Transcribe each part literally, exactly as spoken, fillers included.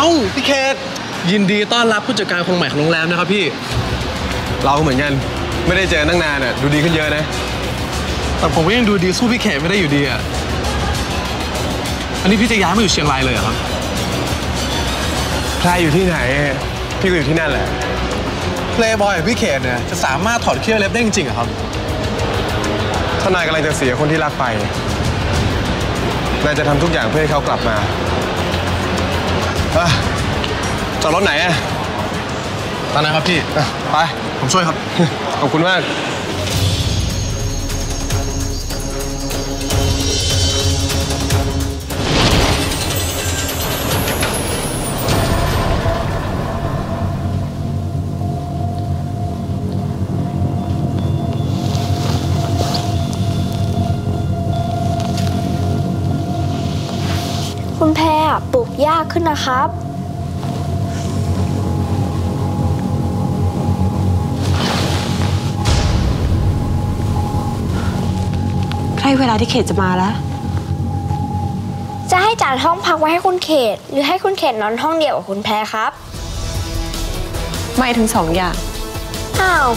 อ้าพี่เคทยินดีต้อนรับผู้จัดการคนใหม่ของโรงแรมนะครับพี่เราเหมือนกันไม่ได้เจอตั้งนานอ่ะดูดีขึ้นเยอะนะแต่ผมก็ยังดูดีสู้พี่เคทไม่ได้อยู่ดีอ่ะอันนี้พี่จะย้ายมาอยู่เชียงรายเลยเหรอครับใครอยู่ที่ไหนพี่ก็อยู่ที่นั่นแหละเพลย์บอยพี่เคทเนี่ยจะสามารถถอดเขี้ยวเล็บได้จริงๆเหรอครับถ้านายกำลังจะเสียคนที่รักไปนายจะทำทุกอย่างเพื่อให้เขากลับมาจอดรถไหนอะตอนนั้นครับพี่ไปผมช่วยครับขอบคุณมากคุณแพรปลูกยากขึ้นนะครับใกล้เวลาที่เขตจะมาแล้วจะให้จัดห้องพักไว้ให้คุณเขตหรือให้คุณเขตนอนห้องเดียวกับคุณแพรครับไม่ถึงสองอย่างอ้าว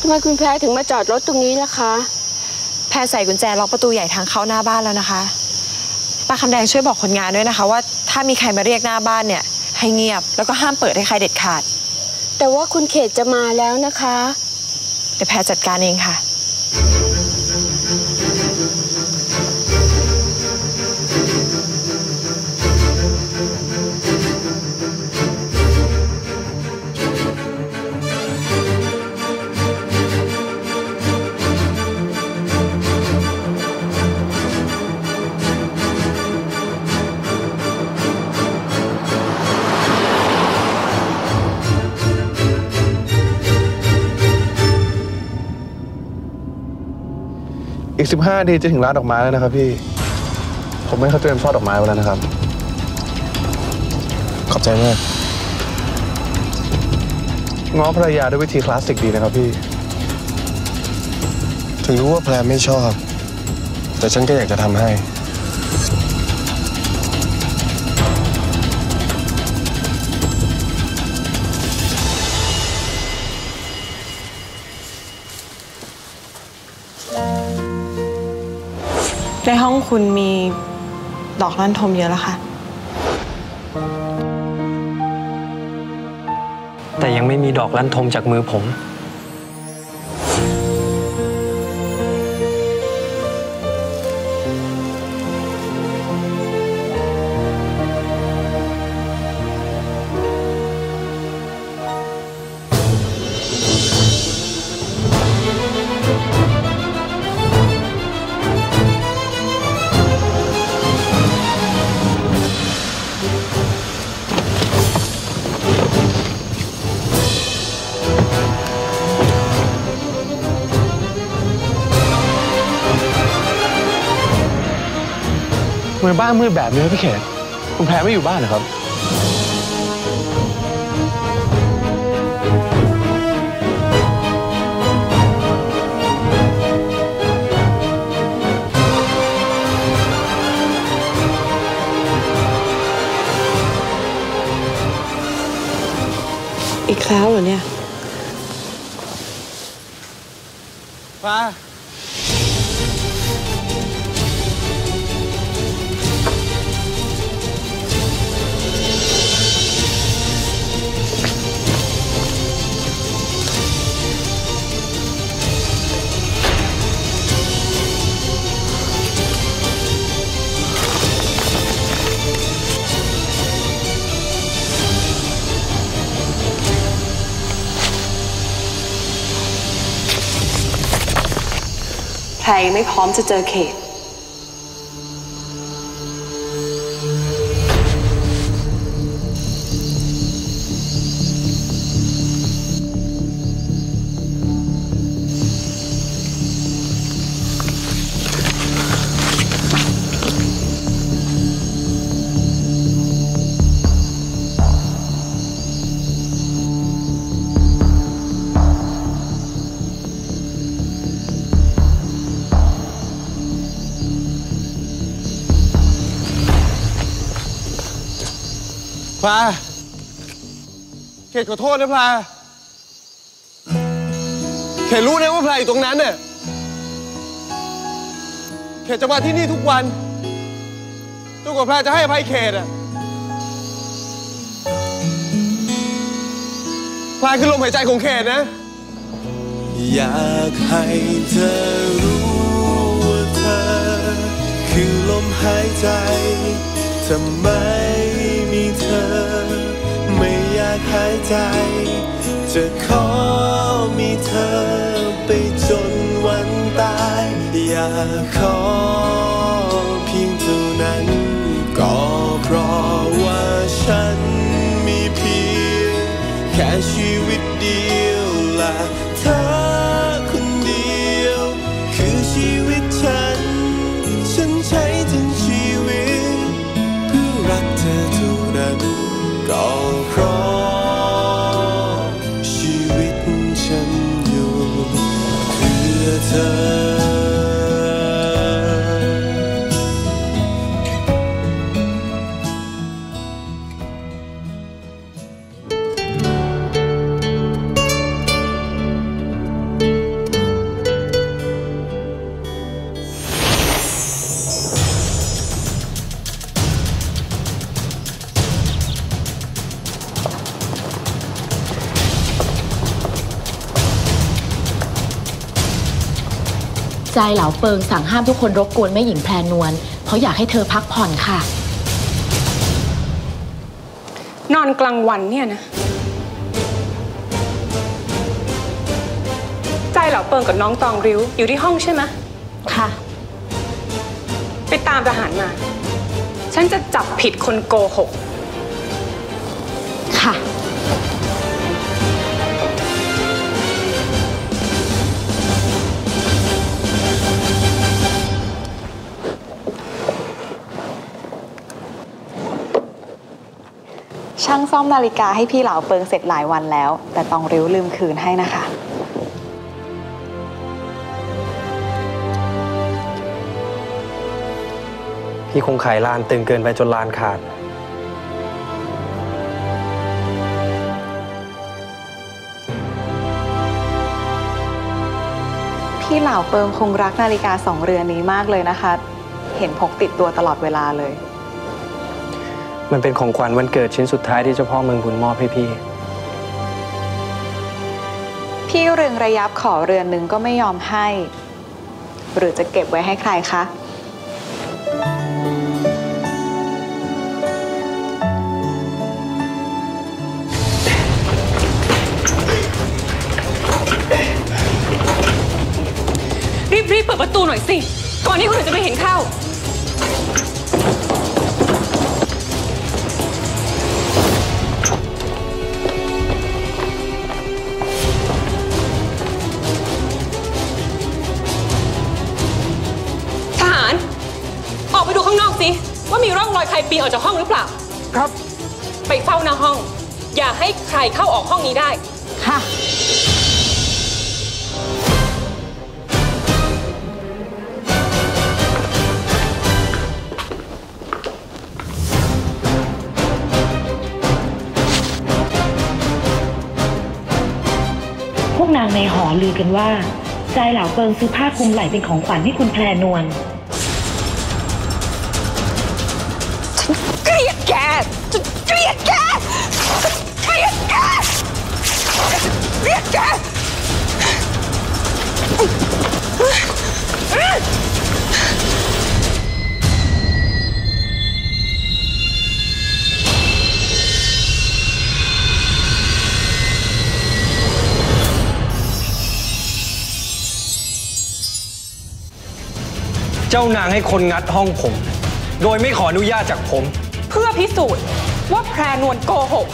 ทำไมคุณแพรถึงมาจอดรถตรงนี้นะคะแพรใส่กุญแจล็อกประตูใหญ่ทางเข้าหน้าบ้านแล้วนะคะป้าคำแดงช่วยบอกคนงานด้วยนะคะว่าถ้ามีใครมาเรียกหน้าบ้านเนี่ยให้เงียบแล้วก็ห้ามเปิดให้ใครเด็ดขาดแต่ว่าคุณเขตจะมาแล้วนะคะเดี๋ยวแพรจัดการเองค่ะอีกสิบห้านาทีจะถึงร้านดอกไม้แล้วนะครับพี่ผมให้เขาเตรียมช่อดอกไม้ไว้แล้วนะครับขอบใจมากง้อภรรยาด้วยวิธีคลาสสิกดีนะครับพี่ถึงรู้ว่าแพรไม่ชอบแต่ฉันก็อยากจะทำให้ในห้องคุณมีดอกลั่นทมเยอะแล้วค่ะแต่ยังไม่มีดอกลั่นทมจากมือผมทำไมบ้านมืดแบบนี้พี่เขตคุณแพรไม่อยู่บ้านเหรอครับอีกแล้วเหรอเนี่ยฟ้าใครไม่พร้อมจะเจอเขต พลาเขตขอโทษนะพลาเขตรู้นะว่าพลาอยู่ตรงนั้นน่ะเขตจะมาที่นี่ทุกวันจนกว่าพลาจะให้อภัยเขตอ่ะพลาคือลมหายใจของเขตนะอยากให้เธอรู้ว่าเธอคือลมหายใจทำไมมีเธอไม่อยากหายใจจะขอมีเธอไปจนวันตายอยากขอเพียงเท่านั้นก็เพราะว่าฉันมีเพียงแค่ชีวิตเดียวละเธอคนเดียวคือชีวิตฉันฉันใช้ทั้งชีวิตเพื่อรักเธอเท่านั้นก็เพราะชีวิตฉันอยู่เพื่อเธอใจเหลาเปิงสั่งห้ามทุกคนรบกวนแม่หญิงแพรนวลเพราะอยากให้เธอพักผ่อนค่ะนอนกลางวันเนี่ยนะใจเหลาเปิงกับน้องตองริ้วอยู่ที่ห้องใช่ไหมค่ะไปตามทหารมาฉันจะจับผิดคนโกหกค่ะช่างซ่อมนาฬิกาให้พี่เหลาเปิงเสร็จหลายวันแล้วแต่ตองริ้วลืมคืนให้นะคะพี่คงขายลานตึงเกินไปจนลานขาดพี่เหลาเปิงคงรักนาฬิกาสองเรือนนี้มากเลยนะคะเห็นพกติดตัวตลอดเวลาเลยมันเป็นของขวัญวันเกิดชิ้นสุดท้ายที่เจ้าพ่อเมืองบุญมอบให้พี่พี่เรืองระยับขอเรือนหนึ่งก็ไม่ยอมให้หรือจะเก็บไว้ให้ใครคะรีบๆเปิดประตูหน่อยสิก่อนที่คนอื่นจะไปเห็นเข้าว่ามีร่องรอยใครปีนออกจากห้องหรือเปล่าครับไปเฝ้าหน้าห้องอย่าให้ใครเข้าออกห้องนี้ได้ค่ะพวกนางในหอลือกันว่าใจเหลาเปิงซื้อผ้าคลุมไหล่เป็นของขวัญให้คุณแพรนวลเจ้านางให้คนงัดห้องผมโดยไม่ขออนุญาตจากผมเพื่อพิสูจน์ว่าแพรนวลโกหก